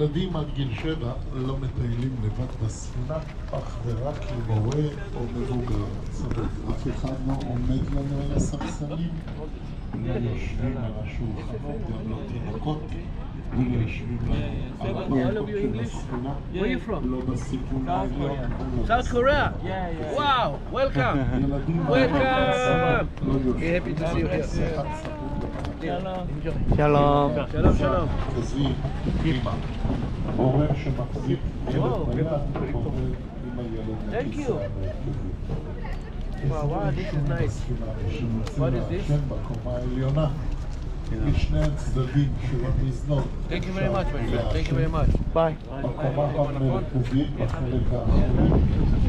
הילדים עד גיל 7 לא מטיילים לבד בספינה, אך ורק עם הורה או מבוגר. אף אחד לא עומד לנו על הספסלים, לא יושבים על השולחנות, גם לא תינוקות, ולא יושבים על הפרקות של הספינה, לא בסיכון העליון. South Korea! וואו! Welcome! Welcome! Happy to see you here. שלום. שלום. שלום, שלום. חזיר, אימא. הורה שמחזיק ילד ביד, הורה עם הילד נמצא. וואו, זה נפלא. מה זה? שם בקומה העליונה. משני הצדדים של המזנון. תודה רבה, תודה רבה. ביי. בקומה המרכזית, בחלק האחרון,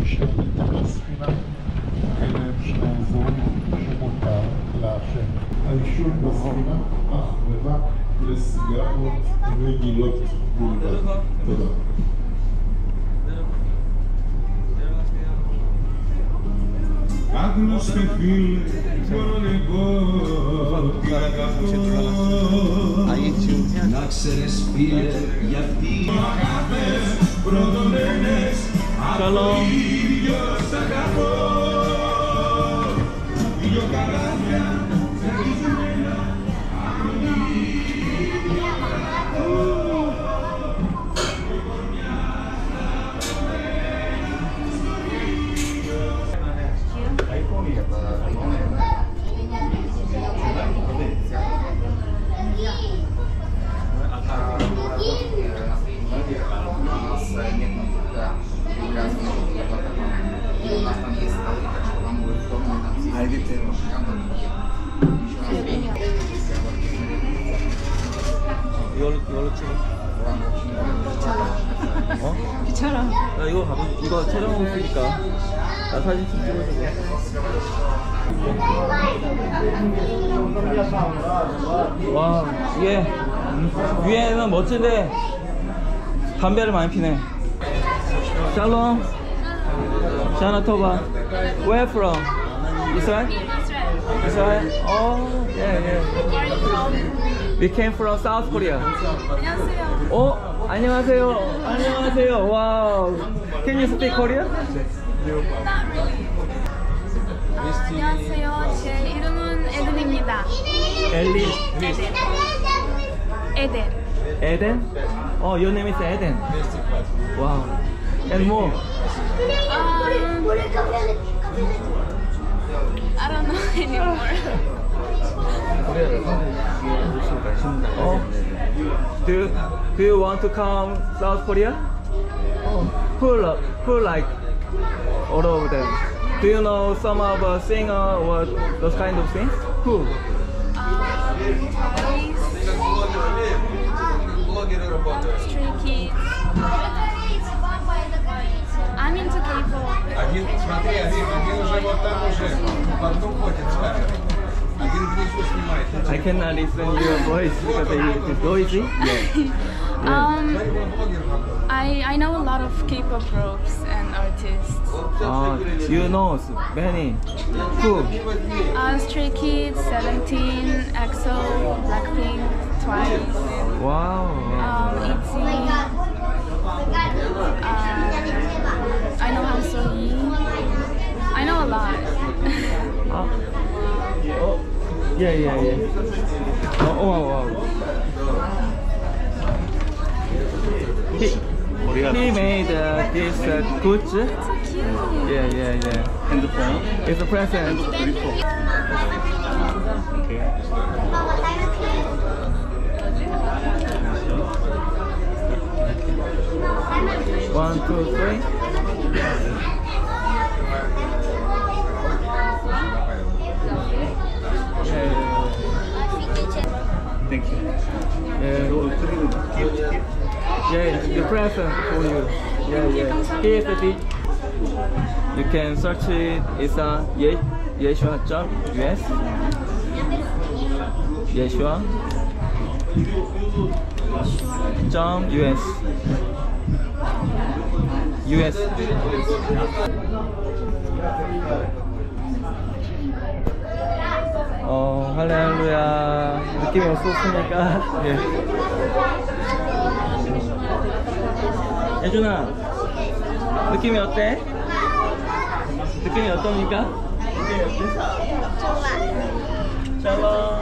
משני נתיבי ספינה. אלה הם שני אזורים שמותר לעשן. העישון בספינה אך ורק לסיגריות רגילות בלבד. תודה. άγνωστε φίλε να ξέρεις φίλε γιατί αγάπες πρωτομένες απ' αγαπώ δυο καράβια τσακισμένα απ' αγαπώ 이거 촬영하고 있으니까 나 사진 좀 찍어줘. 와 위에는 멋진데 담배를 많이 피네. 샬롬. 샤나토바. Where from? Israel? Israel? Oh yeah yeah. We came from South Korea. 안녕하세요. 안녕하세요. 안녕하세요. 와우. Can you speak Korean? Not really. 안녕하세요. 제 이름은 에덴입니다. 엘리. 에덴. 에덴. 에덴? Oh, your name is Eden. Wow. And more. I don't know anymore. Oh. Do you want to come South Korea? Oh. Who like all of them? Do you know some of a singer or those kind of things? Who? Twice. Stray Kids. I'm into K-pop. Один, смотри, один уже вот там уже в одну ходит с камерой. I cannot listen to your voice because it's noisy. Yeah. I know a lot of K-pop groups and artists. You know many. Who? Stray Kids, 17, EXO, Blackpink, Twice. Wow. EXO. I know Han Sohee. I know a lot. Oh. Yeah, yeah, yeah. Oh, wow. He made this good. So cute. Yeah, yeah, yeah. And the phone? It's a present. Okay. 1, 2, 3. Thank you. Yeah, the present for you. Yeah, yeah. Here's the thing. You can search it. It's a Yeshua Channel. Yes. Yeshua Channel. US. US. 할렐루야. 느낌이 없었으니까. 예. 예준아, 느낌이 어때? 느낌이 어떠니까? 느낌이 어때? 샬롬.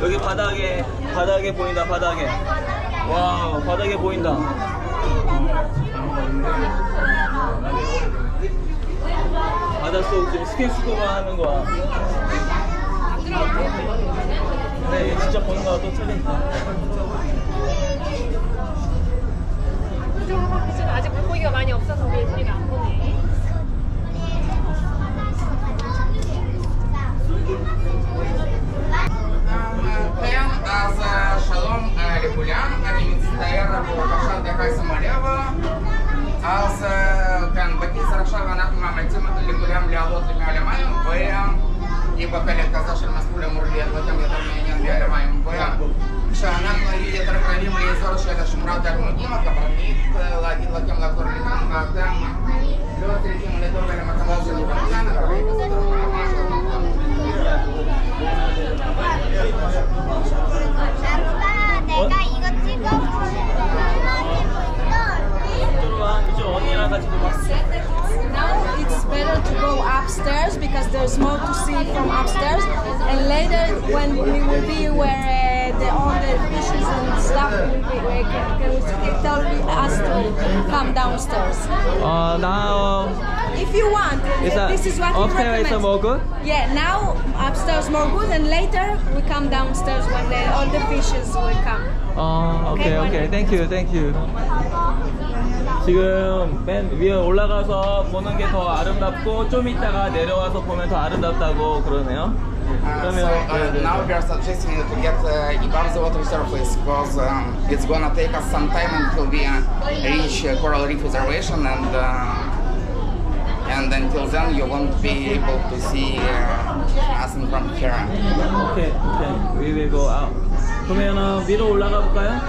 여기 바닥에 보인다, 바닥에. 와우, 바닥에 보인다. 바닷속 지금 스킨스쿠버 하는 거야. 근데 이게 진짜 보는 거랑 또 틀린다. 지금 아직 물고기가 많이 없어서 우리 예준이가 안 보네. It's better to go upstairs because there's more to see from upstairs, and later when we will be where all the fishes and stuff will be, can tell us to come downstairs. Now, if you want, this is what we recommend. Upstairs is more good? Yeah, now upstairs more good, and later we come downstairs when all the fishes will come. Okay. Thank you. 지금 맨 위에 올라가서 보는 게 더 아름답고 좀 있다가 내려와서 보면 더 아름답다고 그러네요. So now we are suggesting to get above the water surface because it's gonna take us some time until we reach coral reef reservation, and until then you won't be able to see us from here. Okay. We will go out. 그러면 위로 올라가 볼까요?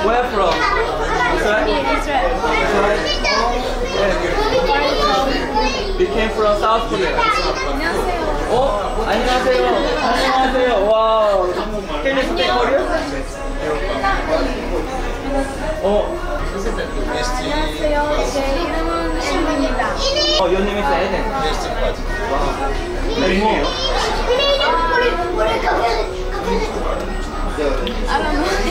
Where from? Israel. Oh, yeah. You came from South Korea. Oh, 안녕하세요. Wow. Can you speak Korean? Oh. 안녕하세요. 제 이름은 신입니다. Oh, your name is Eden. Wow. Very new. I don't know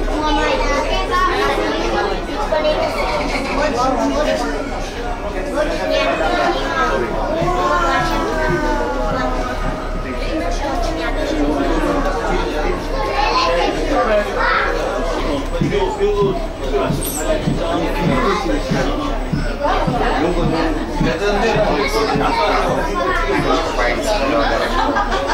I don't know.